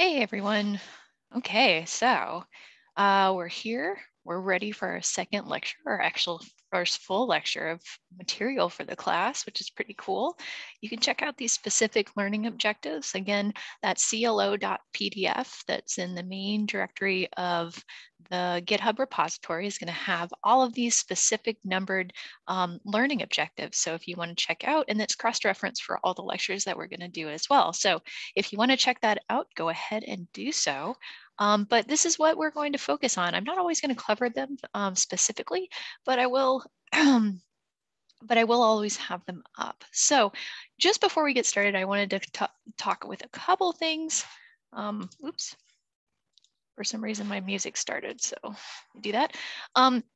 Hey everyone. Okay, so we're here. We're ready for our second lecture, our actual first full lecture of material for the class, which is pretty cool. You can check out these specific learning objectives. Again, that CLO.pdf that's in the main directory of the GitHub repository is going to have all of these specific numbered learning objectives. So if you want to check out, and it's cross-reference for all the lectures that we're going to do as well. So if you want to check that out, go ahead and do so. But this is what we're going to focus on. I'm not always going to cover them specifically, but I will. But I will always have them up. So just before we get started, I wanted to talk with a couple things. Oops. For some reason, my music started, so I do that.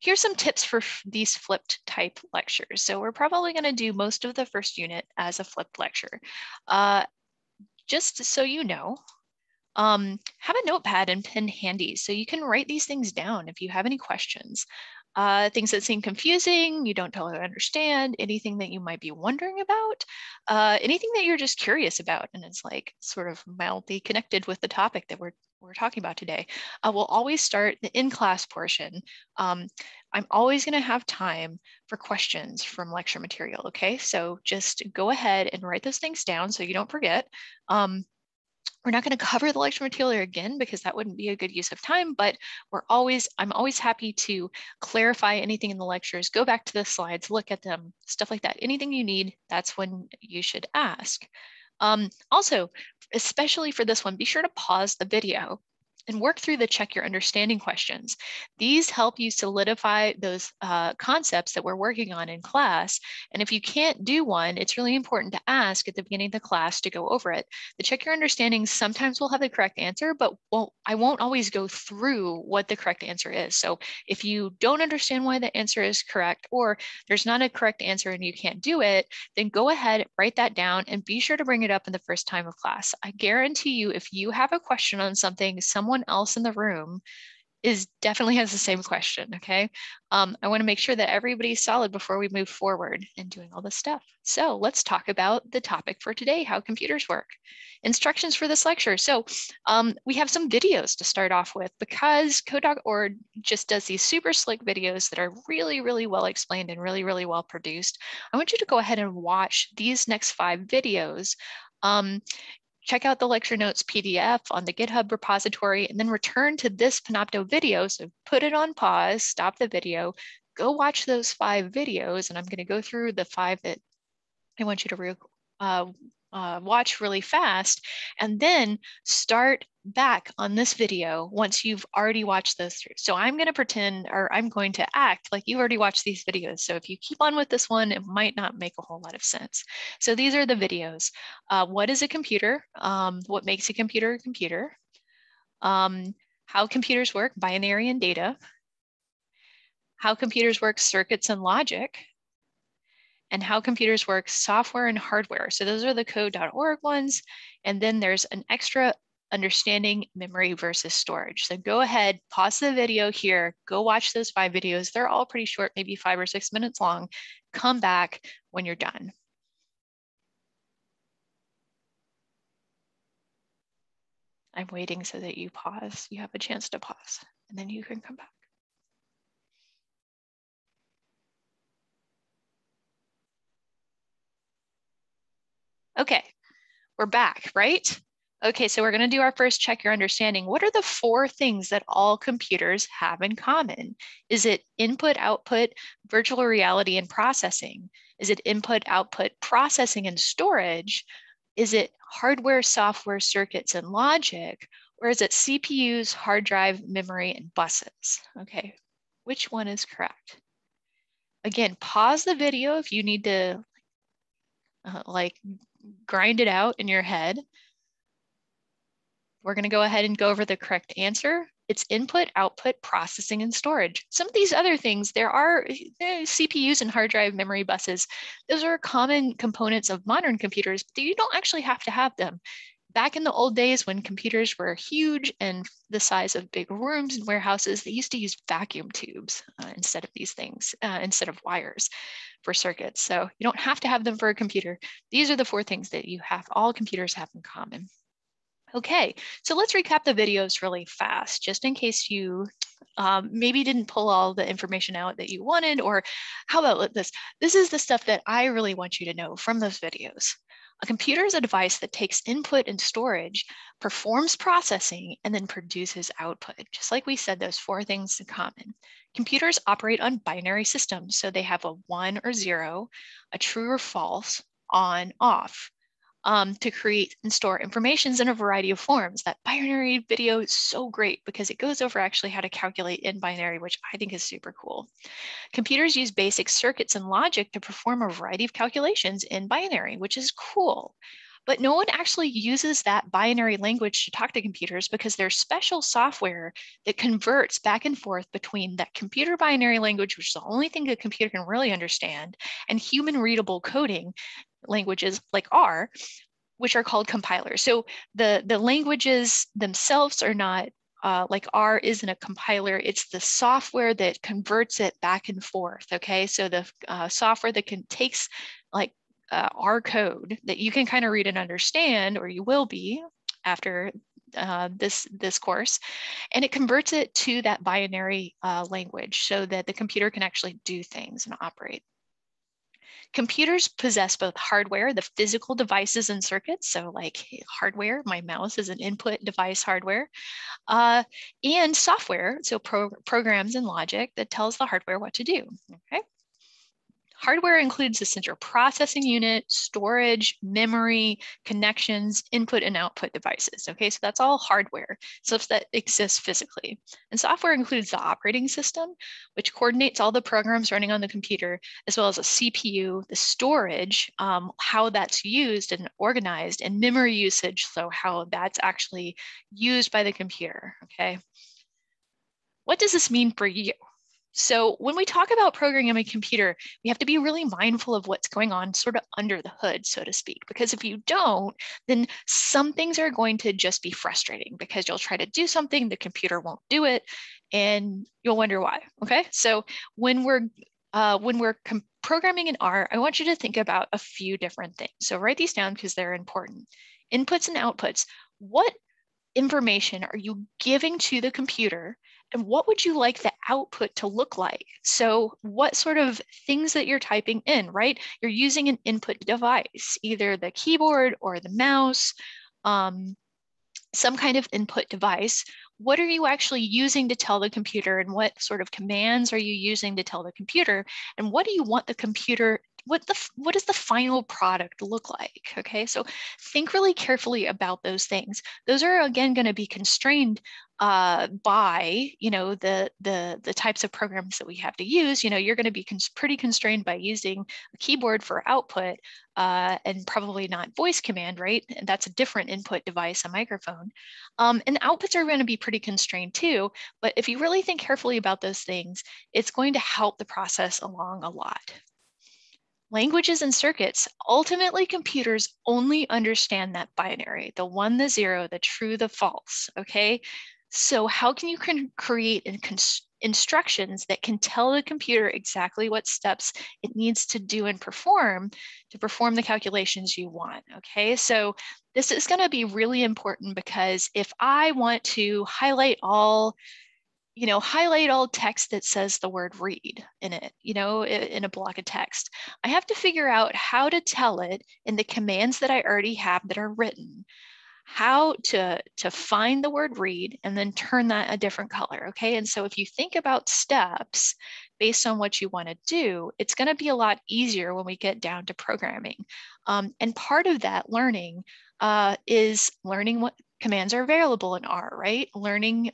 Here's some tips for these flipped type lectures. So we're probably going to do most of the first unit as a flipped lecture. Just so you know, have a notepad and pen handy so you can write these things down if you have any questions. Things that seem confusing, you don't totally understand, anything that you might be wondering about, anything that you're just curious about and it's like sort of mildly connected with the topic that we're talking about today. We'll always start the in-class portion. I'm always going to have time for questions from lecture material, okay? So just go ahead and write those things down so you don't forget. We're not going to cover the lecture material again because that wouldn't be a good use of time, but I'm always happy to clarify anything in the lectures, go back to the slides, look at them, stuff like that. Anything you need, that's when you should ask. Also, especially for this one, be sure to pause the video and work through the check your understanding questions. These help you solidify those concepts that we're working on in class. And if you can't do one, it's really important to ask at the beginning of the class to go over it. The check your understanding sometimes will have the correct answer, but I won't always go through what the correct answer is. So if you don't understand why the answer is correct, or there's not a correct answer and you can't do it, then go ahead, write that down and be sure to bring it up in the first time of class. I guarantee you, if you have a question on something, someone else in the room definitely has the same question, okay? I want to make sure that everybody's solid before we move forward in doing all this stuff. So let's talk about the topic for today, how computers work. Instructions for this lecture. So we have some videos to start off with because code.org just does these super slick videos that are really, really well explained and really, really well produced. I want you to go ahead and watch these next 5 videos. Check out the lecture notes PDF on the GitHub repository, and then return to this Panopto video. So put it on pause, stop the video, go watch those 5 videos. And I'm going to go through the 5 that I want you to watch really fast, and then start back on this video once you've already watched those through. So I'm going to pretend, or I'm going to act like you've already watched these videos. So if you keep on with this one, it might not make a whole lot of sense. So these are the videos. What is a computer? What makes a computer a computer? How computers work, binary and data. How computers work, circuits and logic. And how computers work, software and hardware. So those are the code.org ones. And then there's an extra understanding memory versus storage. So go ahead, pause the video here, go watch those 5 videos. They're all pretty short, maybe 5 or 6 minutes long. Come back when you're done. I'm waiting so that you pause. You have a chance to pause and then you can come back. Okay, we're back, right? Okay, so we're going to do our first check your understanding. What are the 4 things that all computers have in common? Is it input, output, virtual reality, and processing? Is it input, output, processing, and storage? Is it hardware, software, circuits, and logic? Or is it CPUs, hard drive, memory, and buses? Okay, which one is correct? Again, pause the video if you need to like grind it out in your head. We're going to go ahead and go over the correct answer. It's input, output, processing, and storage. Some of these other things, there are CPUs and hard drive memory buses. Those are common components of modern computers, but you don't actually have to have them. Back in the old days when computers were huge and the size of big rooms and warehouses, they used to use vacuum tubes instead of these things, instead of wires for circuits. So you don't have to have them for a computer. These are the 4 things that all computers have in common. Okay, so let's recap the videos really fast, just in case you maybe didn't pull all the information out that you wanted, or how about this? This is the stuff that I really want you to know from those videos. A computer is a device that takes input and storage, performs processing, and then produces output. Just like we said, those four things in common. Computers operate on binary systems, so they have a 1 or 0, a true or false, on, off, to create and store information in a variety of forms. That binary video is so great because it goes over actually how to calculate in binary, which I think is super cool. Computers use basic circuits and logic to perform a variety of calculations in binary, which is cool. But no one actually uses that binary language to talk to computers because there's special software that converts back and forth between that computer binary language, which is the only thing a computer can really understand, and human readable coding languages like R, which are called compilers. So the languages themselves are not like R isn't a compiler, it's the software that converts it back and forth, okay? So the software that takes like R code that you can kind of read and understand, or you will be after this course, and it converts it to that binary language so that the computer can actually do things and operate. Computers possess both hardware, the physical devices and circuits, so like hardware, my mouse is an input device hardware, and software, so programs and logic that tells the hardware what to do, okay? Hardware includes the central processing unit, storage, memory, connections, input and output devices, okay? So that's all hardware, stuff that exists physically. And software includes the operating system, which coordinates all the programs running on the computer, as well as a CPU, the storage, how that's used and organized, and memory usage, so how that's actually used by the computer, okay? What does this mean for you? So when we talk about programming a computer, we have to be really mindful of what's going on sort of under the hood, so to speak, because if you don't, then some things are going to just be frustrating because you'll try to do something, the computer won't do it, and you'll wonder why, okay? So when we're programming in R, I want you to think about a few different things. So write these down because they're important. Inputs and outputs. What information are you giving to the computer? And what would you like the output to look like? So what sort of things that you're typing in, right? You're using an input device, either the keyboard or the mouse, some kind of input device. What are you actually using to tell the computer, and what sort of commands are you using to tell the computer? And what do you want the computer, what does the final product look like? Okay, so think really carefully about those things. Those are again going to be constrained by, you know, the types of programs that we have to use. You know, you're going to be pretty constrained by using a keyboard for output and probably not voice command, right? And that's a different input device, a microphone. And outputs are going to be pretty constrained too. But if you really think carefully about those things, it's going to help the process along a lot. Languages and circuits. Ultimately, computers only understand that binary, the 1, the 0, the true, the false, okay? So how can you create instructions that can tell the computer exactly what steps it needs to do and perform to perform the calculations you want, okay? So this is going to be really important because if I want to highlight all, you know, highlight all text that says the word read in it, you know, in a block of text, I have to figure out how to tell it in the commands that I already have that are written, how to find the word read and then turn that a different color, okay? And so if you think about steps based on what you want to do, it's going to be a lot easier when we get down to programming. And part of that learning is learning what commands are available in R, right? Learning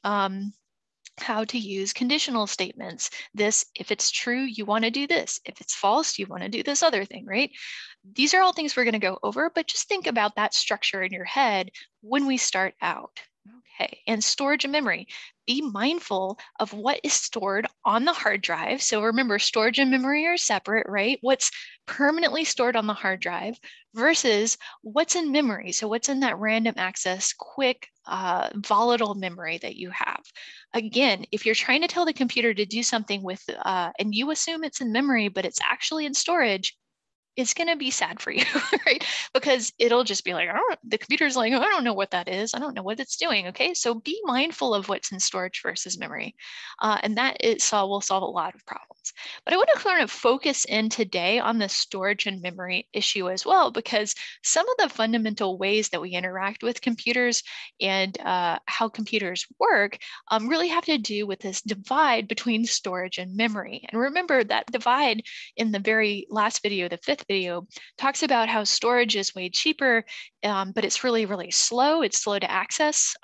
how to use conditional statements. This, if it's true, you want to do this. If it's false, you want to do this other thing, right? These are all things we're going to go over, but just think about that structure in your head when we start out. Okay, and storage and memory. Be mindful of what is stored on the hard drive. So remember, storage and memory are separate, right? What's permanently stored on the hard drive versus what's in memory. So what's in that random access, quick, volatile memory that you have. Again, if you're trying to tell the computer to do something with, and you assume it's in memory, but it's actually in storage, it's going to be sad for you, right? Because it'll just be like, the computer's like, I don't know what that is. I don't know what it's doing. Okay, so be mindful of what's in storage versus memory. And that will solve a lot of problems. But I want to kind of focus in today on the storage and memory issue as well, because some of the fundamental ways that we interact with computers and how computers work really have to do with this divide between storage and memory. And remember that divide in the very last video, the fifth video, talks about how storage is way cheaper, but it's really, really slow. It's slow to access.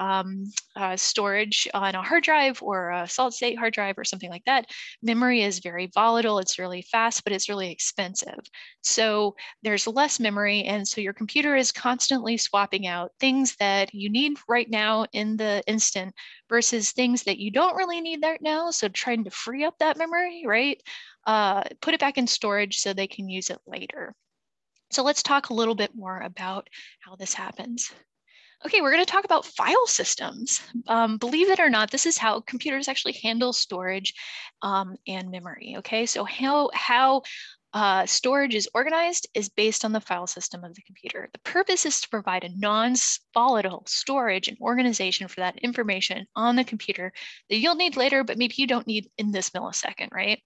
Storage on a hard drive or a solid state hard drive or something like that. Memory is very volatile. It's really fast, but it's really expensive. So there's less memory. And so your computer is constantly swapping out things that you need right now in the instant versus things that you don't really need right now. So trying to free up that memory, right? Put it back in storage so they can use it later. So let's talk a little bit more about how this happens. Okay, we're going to talk about file systems. Believe it or not, this is how computers actually handle storage and memory. Okay, so how storage is organized is based on the file system of the computer. The purpose is to provide a non-volatile storage and organization for that information on the computer that you'll need later, but maybe you don't need in this millisecond, right?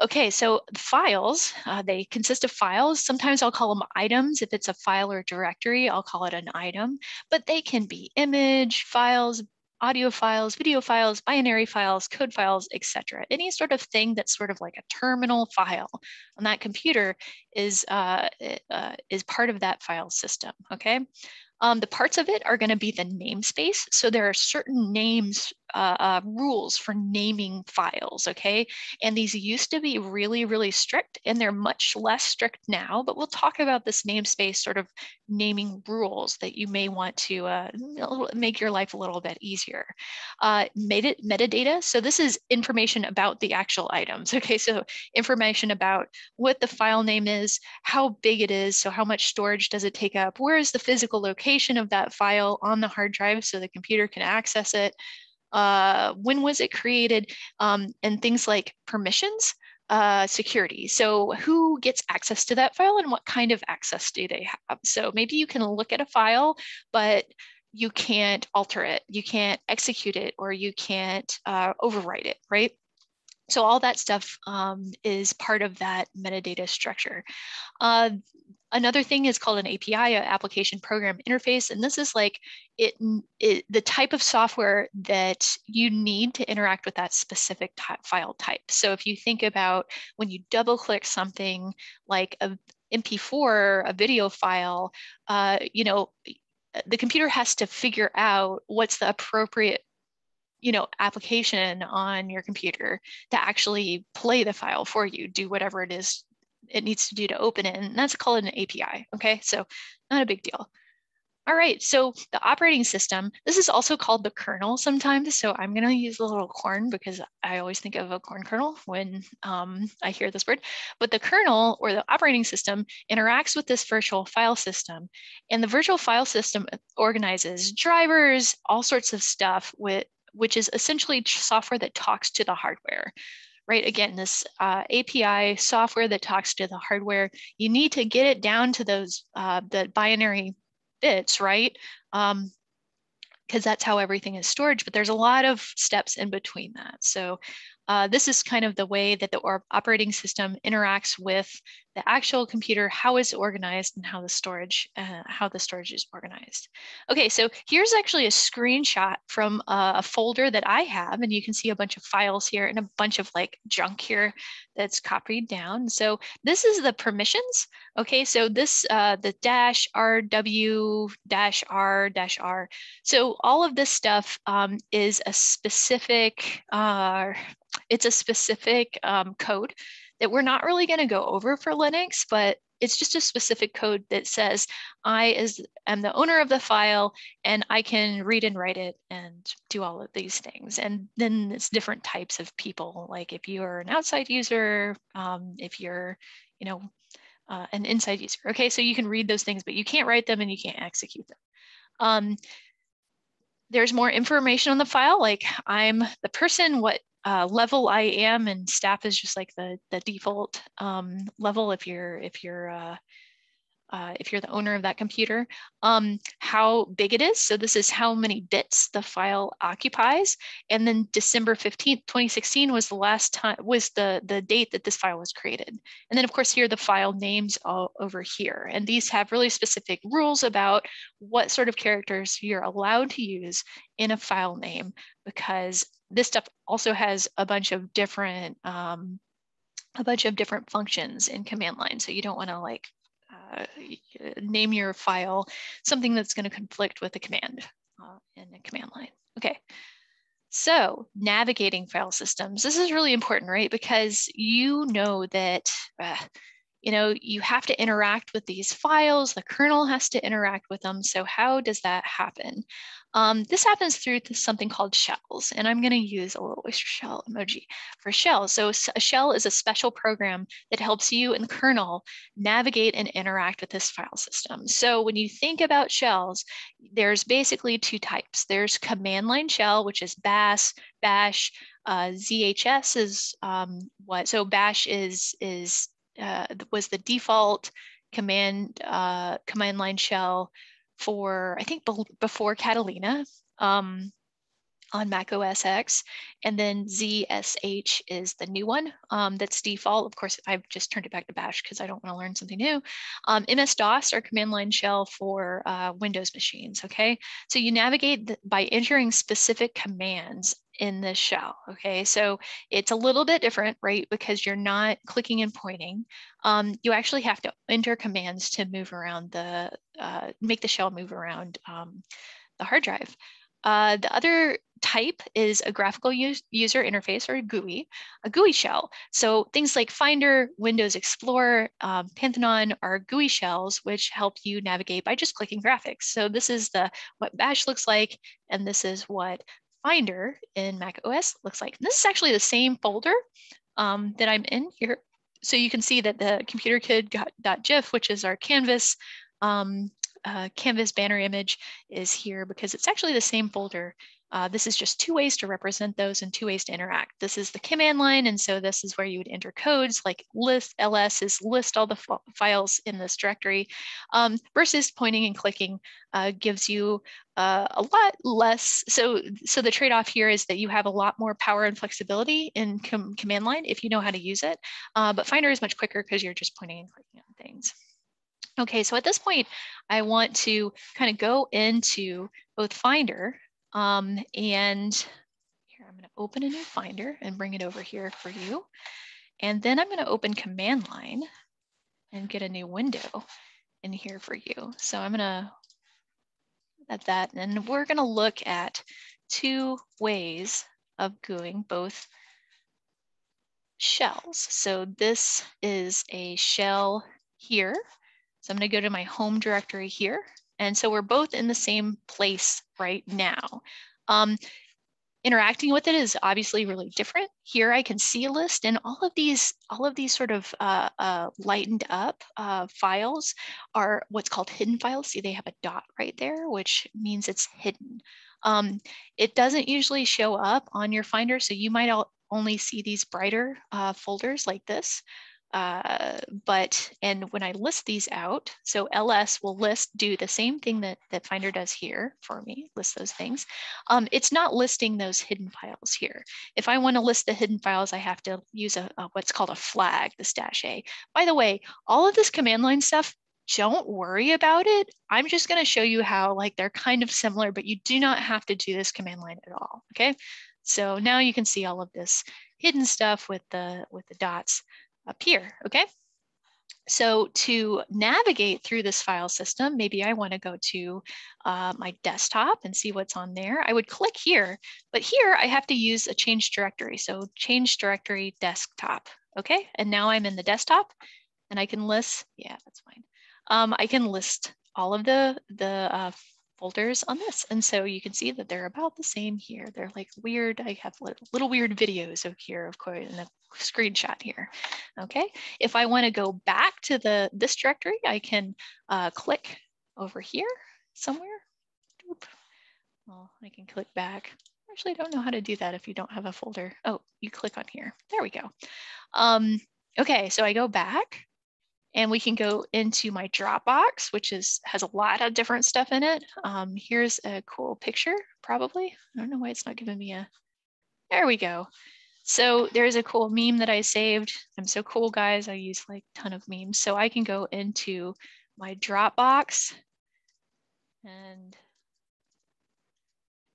Okay, so files, they consist of files. Sometimes I'll call them items. If it's a file or directory, I'll call it an item, but they can be image files, audio files, video files, binary files, code files, etc. Any sort of thing that's sort of like a terminal file on that computer is part of that file system, okay? The parts of it are going to be the namespace. So there are certain names, rules for naming files, okay? And these used to be really, really strict, and they're much less strict now, but we'll talk about this namespace sort of naming rules that you may want to make your life a little bit easier. Metadata, so this is information about the actual items, okay? So information about what the file name is, how big it is, so how much storage does it take up, where is the physical location of that file on the hard drive so the computer can access it, when was it created, and things like permissions, security. So who gets access to that file and what kind of access do they have? So maybe you can look at a file, but you can't alter it, you can't execute it, or you can't overwrite it, right? So all that stuff is part of that metadata structure. Another thing is called an API, application program interface. And this is like the type of software that you need to interact with that specific file type. So if you think about when you double click something like a MP4, a video file, you know, the computer has to figure out what's the appropriate application on your computer to actually play the file for you, do whatever it is it needs to do to open it. And that's called an API, okay? So not a big deal. All right, so the operating system, this is also called the kernel sometimes. So I'm gonna use the little corn because I always think of a corn kernel when I hear this word. But the kernel or the operating system interacts with this virtual file system, and the virtual file system organizes drivers, all sorts of stuff, which is essentially software that talks to the hardware, right? Again, this API software that talks to the hardware, you need to get it down to those the binary bits, right? Because that's how everything is stored, but there's a lot of steps in between that. So this is kind of the way that the operating system interacts with the actual computer, how it's organized, and how the storage is organized. Okay, so here's actually a screenshot from a folder that I have, and you can see a bunch of files here and a bunch of like junk here that's copied down. So this is the permissions. Okay, so this the dash RW dash R dash R. So all of this stuff is a specific. It's a specific code that we're not really going to go over for Linux, but it's just a specific code that says I am the owner of the file and I can read and write it and do all of these things. And then it's different types of people, like if you're an outside user, if you're, an inside user. Okay, so you can read those things, but you can't write them and you can't execute them. There's more information on the file, like I'm the person, what level I am, and staff is just like the default level if you're the owner of that computer, how big it is. So this is how many bits the file occupies. And then December 15th, 2016 was the last time, was the date that this file was created. And then of course here, the file names all over here. And these have really specific rules about what sort of characters you're allowed to use in a file name, because this stuff also has a bunch of different functions in command line. So you don't want to like, name your file something that's going to conflict with the command in the command line. Okay, so navigating file systems. This is really important, right? Because you know that you have to interact with these files. The kernel has to interact with them. So how does that happen? This happens through something called shells. And I'm going to use a little oyster shell emoji for shell. So a shell is a special program that helps you and the kernel navigate and interact with this file system. So when you think about shells, there's basically two types. There's command line shell, which is bash, ZSH is so bash was the default command line shell for, I think, before Catalina on Mac OS X. And then ZSH is the new one that's default. Of course, I've just turned it back to Bash because I don't want to learn something new. MS-DOS, our command line shell for Windows machines, okay? So you navigate by entering specific commands in this shell, okay? So it's a little bit different, right? Because you're not clicking and pointing. You actually have to enter commands to move around make the shell move around the hard drive. The other type is a graphical user interface, or a GUI shell. So things like Finder, Windows Explorer, Pantheon are GUI shells, which help you navigate by just clicking graphics. So this is what Bash looks like, and this is what Finder in Mac OS looks like. And this is actually the same folder that I'm in here. So you can see that the computerkid.gif, which is our Canvas, Canvas banner image, is here because it's actually the same folder. This is just two ways to represent those and two ways to interact. This is the command line, and so this is where you would enter codes, like list, ls is list all the files in this directory, versus pointing and clicking gives you a lot less. So the trade-off here is that you have a lot more power and flexibility in command line if you know how to use it, but Finder is much quicker because you're just pointing and clicking on things. Okay, so at this point, I want to kind of go into both Finder and here, I'm going to open a new Finder and bring it over here for you. And then I'm going to open command line and get a new window in here for you. So I'm going to add that, and we're going to look at two ways of GUIing both shells. So this is a shell here. So I'm going to go to my home directory here. And so we're both in the same place right now. Interacting with it is obviously really different. Here I can see a list, and all of these sort of lightened up files are what's called hidden files. See, they have a dot right there, which means it's hidden. It doesn't usually show up on your Finder, so you might only see these brighter folders like this. And when I list these out, so ls will do the same thing that Finder does here for me, list those things. It's not listing those hidden files here. If I want to list the hidden files, I have to use what's called a flag, the --a. By the way, all of this command line stuff, don't worry about it. I'm just going to show you how like they're kind of similar, but you do not have to do this command line at all, okay? So now you can see all of this hidden stuff with the dots up here, okay? So to navigate through this file system, maybe I want to go to my desktop and see what's on there. I would click here, but here I have to use a change directory. So change directory desktop, okay? And now I'm in the desktop, and I can list, yeah, that's fine. I can list all of the folders on this. And so you can see that they're about the same here. They're like weird. I have little weird videos of here, of course, and a screenshot here. Okay. If I want to go back to this directory, I can click over here somewhere. Oop. Well, I can click back. actually don't know how to do that if you don't have a folder. Oh, you click on here. There we go. Okay, so I go back and we can go into my Dropbox, which has a lot of different stuff in it. Here's a cool picture, probably. I don't know why it's not giving me a, there we go. So there's a cool meme that I saved. I'm so cool, guys. I use like a ton of memes. So I can go into my Dropbox, and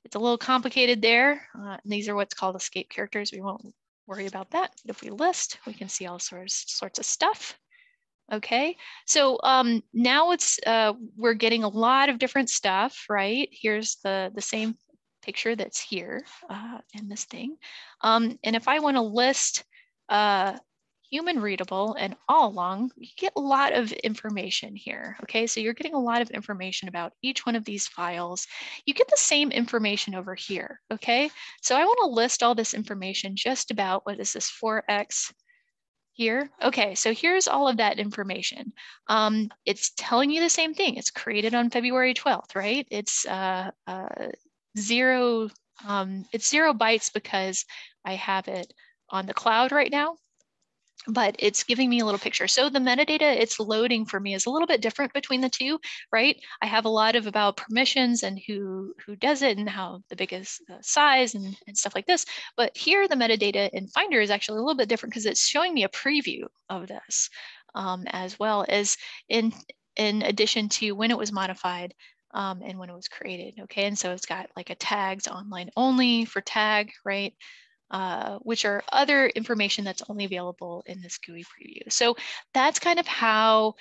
it's a little complicated there. And these are what's called escape characters. We won't worry about that. But if we list, we can see all sorts of stuff. Okay, so now it's we're getting a lot of different stuff, right? Here's the same picture that's here in this thing. And if I want to list human readable and all along, you get a lot of information here. Okay, so you're getting a lot of information about each one of these files. You get the same information over here. Okay, so I want to list all this information just about, what is this 4X here? Okay, so here's all of that information. It's telling you the same thing. It's created on February 12th, right? It's zero bytes because I have it on the cloud right now, but it's giving me a little picture. So the metadata it's loading for me is a little bit different between the two, right? I have a lot of about permissions and who does it and how the biggest size and stuff like this. But here the metadata in Finder is actually a little bit different because it's showing me a preview of this, as well as in addition to when it was modified, and when it was created. Okay, and so it's got like a tags online only for tag, right? Which are other information that's only available in this GUI preview. So that's kind of how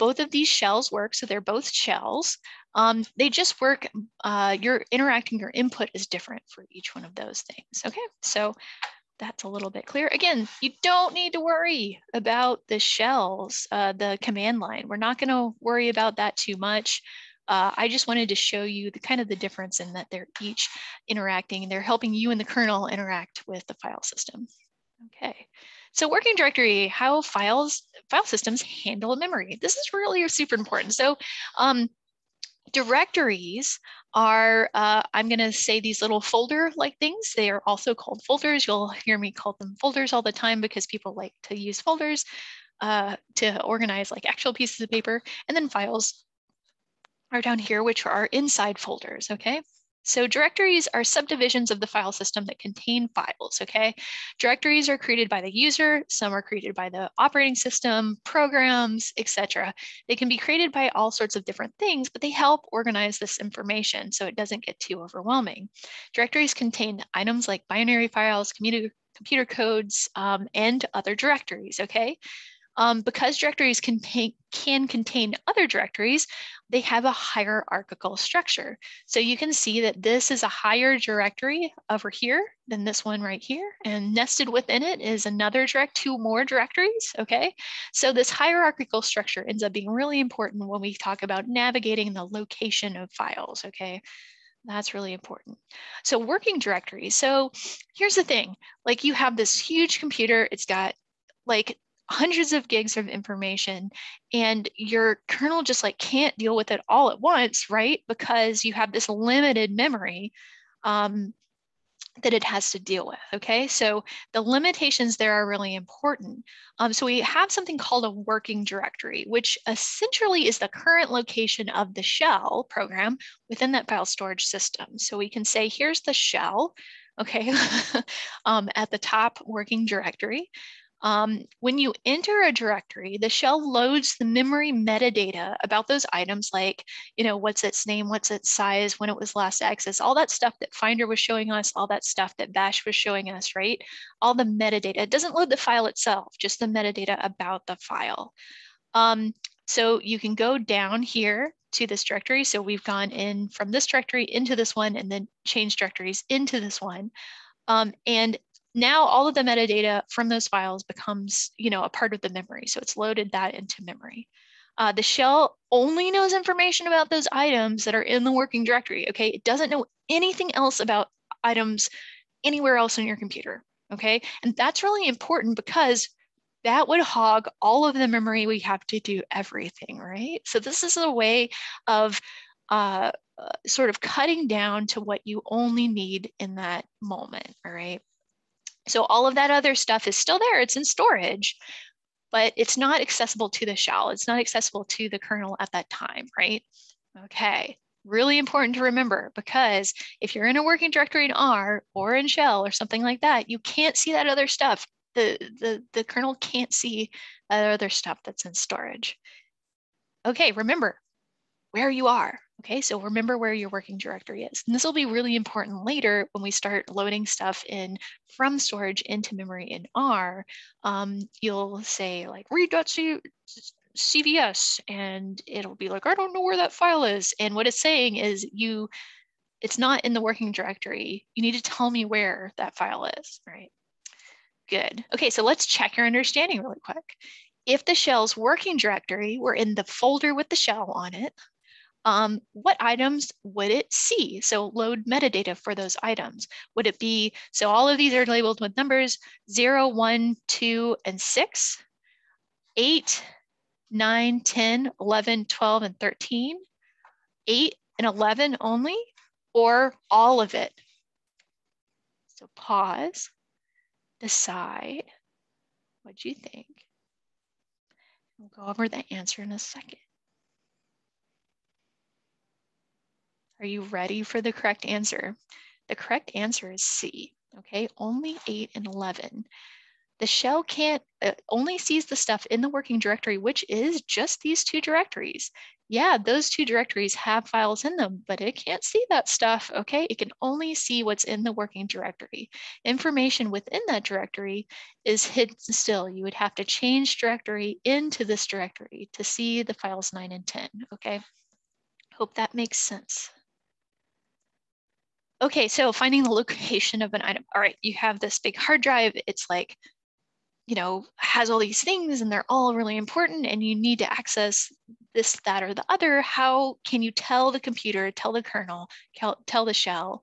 both of these shells work. So they're both shells. They just work, your input is different for each one of those things. Okay, so that's a little bit clear. Again, you don't need to worry about the shells, the command line. We're not gonna worry about that too much. I just wanted to show you the kind of the difference in that they're each interacting and they're helping you and the kernel interact with the file system. Okay, so working directory, how file systems handle memory. This is really super important. So directories are, I'm going to say these little folder-like things. They are also called folders. You'll hear me call them folders all the time because people like to use folders to organize like actual pieces of paper, and then files are down here, which are inside folders, okay? So directories are subdivisions of the file system that contain files, okay? Directories are created by the user, some are created by the operating system, programs, etc. They can be created by all sorts of different things, but they help organize this information so it doesn't get too overwhelming. Directories contain items like binary files, computer codes, and other directories, okay? Because directories can contain other directories, they have a hierarchical structure. So you can see that this is a higher directory over here than this one right here, and nested within it is another two more directories, okay? So this hierarchical structure ends up being really important when we talk about navigating the location of files, okay? That's really important. So working directories. So here's the thing, like you have this huge computer, it's got like hundreds of gigs of information, and your kernel just like can't deal with it all at once, right? Because you have this limited memory that it has to deal with, okay? So the limitations there are really important. So we have something called a working directory, which essentially is the current location of the shell program within that file storage system. So we can say, here's the shell, okay, at the top, working directory. When you enter a directory, the shell loads the memory metadata about those items, like, you know, what's its name, what's its size, when it was last accessed, all that stuff that Finder was showing us, all that stuff that Bash was showing us, right? All the metadata. It doesn't load the file itself, just the metadata about the file. So you can go down here to this directory. So we've gone in from this directory into this one, and then changed directories into this one. And now all of the metadata from those files becomes, you know, a part of the memory. So it's loaded that into memory. The shell only knows information about those items that are in the working directory, okay? It doesn't know anything else about items anywhere else on your computer, okay? And that's really important because that would hog all of the memory we have to do everything, right? So this is a way of sort of cutting down to what you only need in that moment, all right? So all of that other stuff is still there, it's in storage, but it's not accessible to the shell. It's not accessible to the kernel at that time, right? Okay, really important to remember, because if you're in a working directory in R or in shell or something like that, you can't see that other stuff. The kernel can't see that other stuff that's in storage. Okay, remember where you are. Okay, so remember where your working directory is. And this will be really important later when we start loading stuff in from storage into memory in R. You'll say like read.cvs and it'll be like, I don't know where that file is. And what it's saying is it's not in the working directory. You need to tell me where that file is, right? Good. Okay, so let's check your understanding really quick. If the shell's working directory were in the folder with the shell on it, what items would it see? So load metadata for those items. Would it be, so all of these are labeled with numbers 0, 1, 2, and 6, 8, 9, 10, 11, 12, and 13, 8 and 11 only, or all of it? So pause, decide, what do you think? We'll go over the answer in a second. Are you ready for the correct answer? The correct answer is C, okay? Only 8 and 11. The shell only sees the stuff in the working directory, which is just these two directories. Yeah, those two directories have files in them, but it can't see that stuff, okay? It can only see what's in the working directory. Information within that directory is hidden still. You would have to change directory into this directory to see the files 9 and 10, okay? Hope that makes sense. Okay, so finding the location of an item. All right, you have this big hard drive. It's like, you know, has all these things and they're all really important and you need to access this, that, or the other. How can you tell the computer, tell the kernel, tell the shell,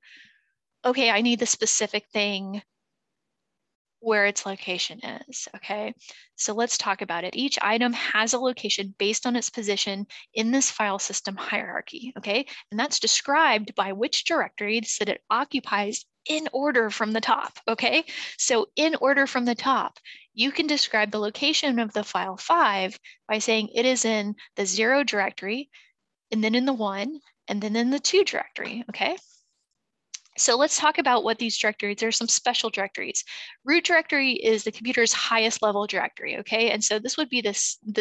okay, I need the specific thing where its location is, okay? So let's talk about it. Each item has a location based on its position in this file system hierarchy, okay? And that's described by which directory that it occupies in order from the top, okay? So in order from the top, you can describe the location of the file 5 by saying it is in the 0 directory, and then in the 1, and then in the 2 directory, okay? So let's talk about what these directories, there's some special directories. Root directory is the computer's highest level directory, okay? And so this would be the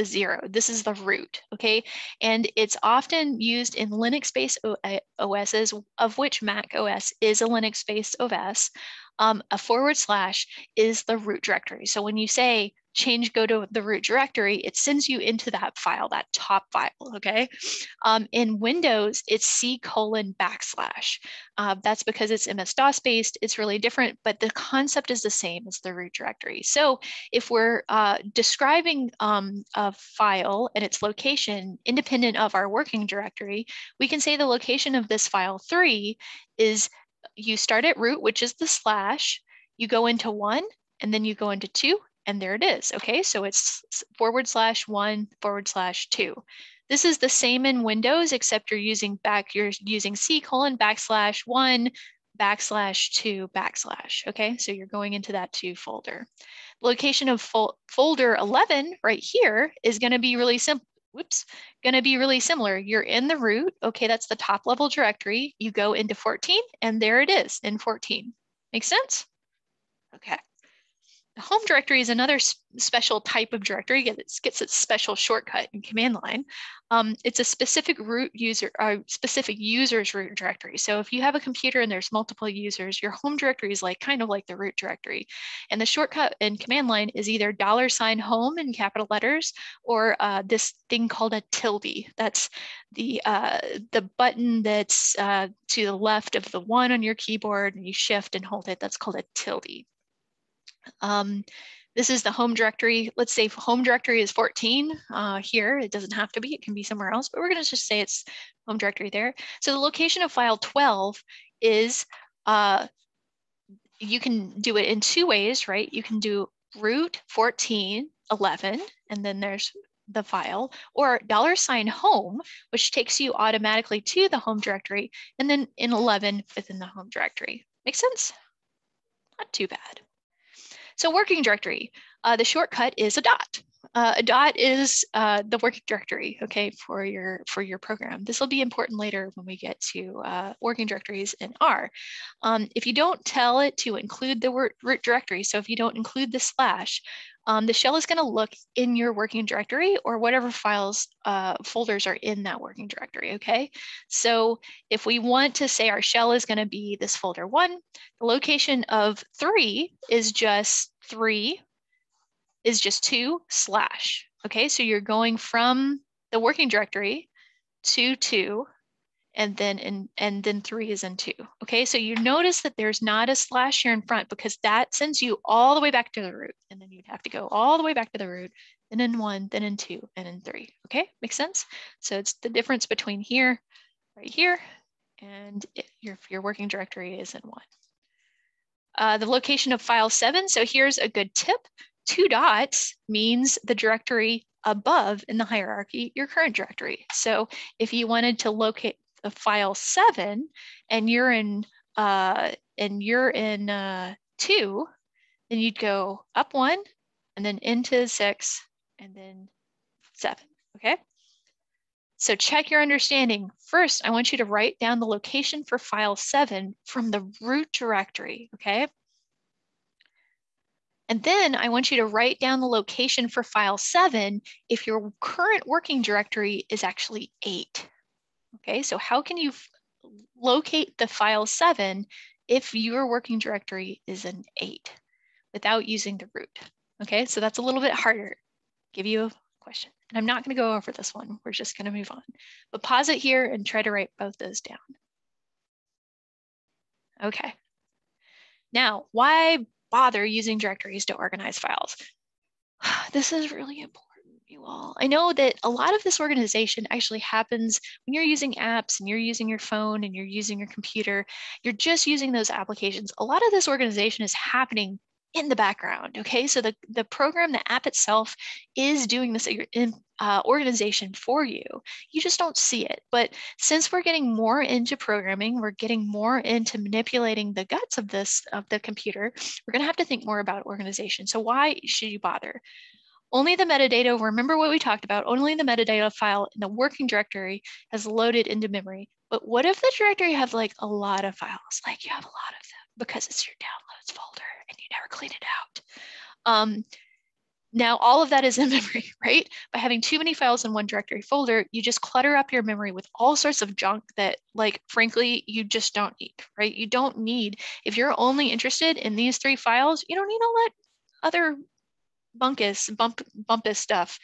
0, this is the root, okay? And it's often used in Linux-based OSs, of which Mac OS is a Linux-based OS. // is the root directory. So when you say change, go to the root directory, it sends you into that file, that top file, okay? In Windows, it's C:\\. That's because it's MS-DOS based, it's really different, but the concept is the same as the root directory. So if we're describing a file and its location independent of our working directory, we can say the location of this file 3 is, you start at root, which is the /, you go into 1, and then you go into 2, and there it is, okay? So it's /1/2. This is the same in Windows, except you're using C:\1\2\, okay? So you're going into that 2 folder. Location of folder 11 right here is gonna be really simple. Whoops, gonna be really similar. You're in the root, okay, that's the top level directory. You go into 14 and there it is in 14. Make sense? Okay. The home directory is another special type of directory. It gets its special shortcut in command line. It's a specific user's root directory. So if you have a computer and there's multiple users, your home directory is like kind of like the root directory. And the shortcut in command line is either $home in capital letters or this thing called a tilde. That's the button that's to the left of the 1 on your keyboard, and you shift and hold it. That's called a tilde. This is the home directory. Let's say home directory is 14 here. It doesn't have to be, it can be somewhere else, but we're going to just say it's home directory there. So the location of file 12 is, you can do it in 2 ways, right? You can do root 14, 11, and then there's the file, or $home, which takes you automatically to the home directory, and then in 11 within the home directory. Make sense? Not too bad. So working directory, the shortcut is a dot. A dot is the working directory, okay, for your program. This will be important later when we get to working directories in R. If you don't tell it to include the root directory, so if you don't include the slash, the shell is going to look in your working directory or whatever files folders are in that working directory, okay? So if we want to say our shell is going to be this folder 1, the location of 3 is just 2/, okay? So you're going from the working directory to 2, and then 3 is in 2, okay? So you notice that there's not a slash here in front because that sends you all the way back to the root, and then you'd have to go all the way back to the root, and in 1, then in 2, and in 3, okay? Make sense? So it's the difference between here, right here, and your working directory is in 1. The location of file 7, so here's a good tip. 2 dots means the directory above in the hierarchy, your current directory. So if you wanted to locate the file 7 and you're in 2, then you'd go up 1 and then into 6 and then 7, okay? So check your understanding. First, I want you to write down the location for file 7 from the root directory, okay? And then I want you to write down the location for file 7 if your current working directory is actually 8. Okay, so how can you locate the file 7 if your working directory is an 8 without using the root? Okay, so that's a little bit harder. Give you a question. And I'm not going to go over this one. We're just going to move on. But pause it here and try to write both those down. Okay. Now, why bother using directories to organize files? This is really important, you all. I know that a lot of this organization actually happens when you're using apps and you're using your phone and you're using your computer. You're just using those applications. A lot of this organization is happening in the background, okay? So the program, the app itself is doing this organization for you. You just don't see it. But since we're getting more into programming, we're getting more into manipulating the guts of this, of the computer, we're gonna have to think more about organization. So why should you bother? Only the metadata, remember what we talked about, only the metadata file in the working directory has loaded into memory. But what if the directory have like a lot of files, like you have a lot of them because it's your downloads folder and you never clean it out? Now, all of that is in memory, right? By having too many files in one directory folder, you just clutter up your memory with all sorts of junk that, like, frankly, you just don't need, right? You don't need, if you're only interested in these 3 files, you don't need all that other bumpus stuff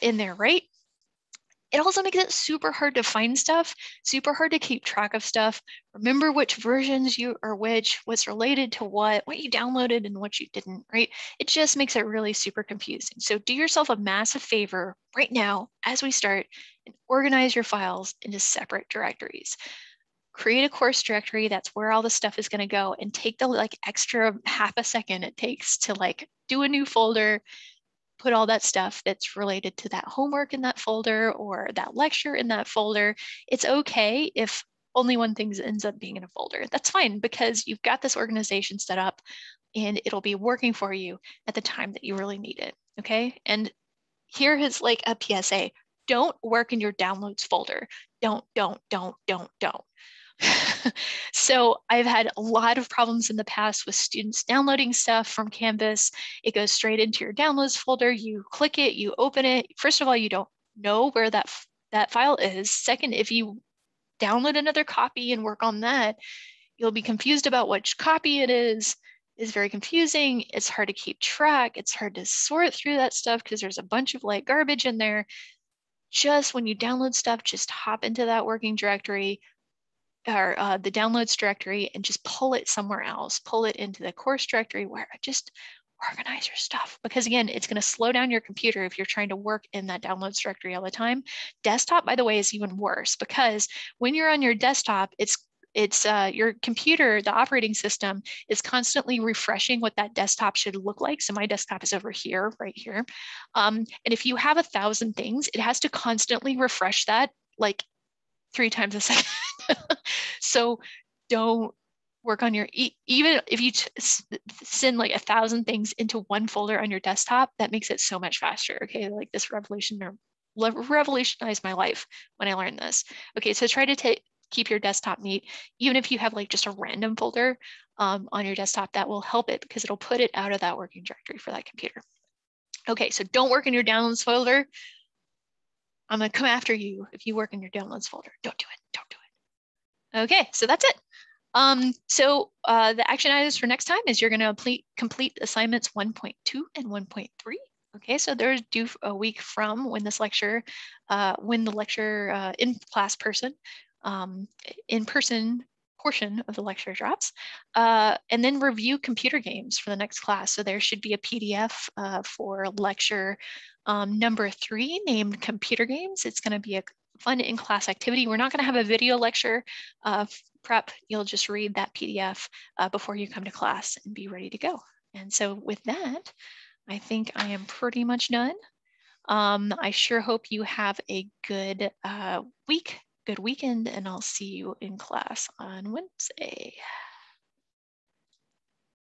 in there, right? It also makes it super hard to find stuff, super hard to keep track of stuff. Remember which versions you are which, what's related to what you downloaded and what you didn't, right? It just makes it really super confusing. So do yourself a massive favor right now as we start and organize your files into separate directories. Create a course directory, that's where all the stuff is going to go, and take the like extra half a second it takes to like do a new folder, put all that stuff that's related to that homework in that folder or that lecture in that folder. It's okay if only one thing ends up being in a folder. That's fine because you've got this organization set up and it'll be working for you at the time that you really need it, okay? And here is like a PSA. Don't work in your downloads folder. Don't. So I've had a lot of problems in the past with students downloading stuff from Canvas. It goes straight into your downloads folder. You click it, you open it. First of all, you don't know where that file is. Second, if you download another copy and work on that, you'll be confused about which copy it is. It's very confusing. It's hard to keep track. It's hard to sort through that stuff because there's a bunch of like garbage in there. Just when you download stuff, just hop into that working directory, or the downloads directory, and just pull it somewhere else, pull it into the course directory, where just organize your stuff. Because again, it's going to slow down your computer if you're trying to work in that downloads directory all the time. Desktop, by the way, is even worse because when you're on your desktop, it's It's your computer, the operating system, is constantly refreshing what that desktop should look like. So my desktop is over here, right here. And if you have 1,000 things, it has to constantly refresh that like 3 times a second. So don't work on your, even if you send like 1,000 things into one folder on your desktop, that makes it so much faster. Okay, like this revolutionized my life when I learned this. Okay, so try to keep your desktop neat. Even if you have like just a random folder on your desktop, that will help it because it'll put it out of that working directory for that computer. Okay, so don't work in your downloads folder. I'm gonna come after you if you work in your downloads folder. Don't do it, don't do it. Okay, so that's it. So the action items for next time is you're gonna complete assignments 1.2 and 1.3. Okay, so they're due a week from when this lecture, when the lecture in-class person, in-person portion of the lecture drops, and then review computer games for the next class. So there should be a PDF for lecture number 3 named computer games. It's gonna be a fun in-class activity. We're not gonna have a video lecture prep. You'll just read that PDF before you come to class and be ready to go. And so with that, I think I am pretty much done. I sure hope you have a good week, good weekend, and I'll see you in class on Wednesday.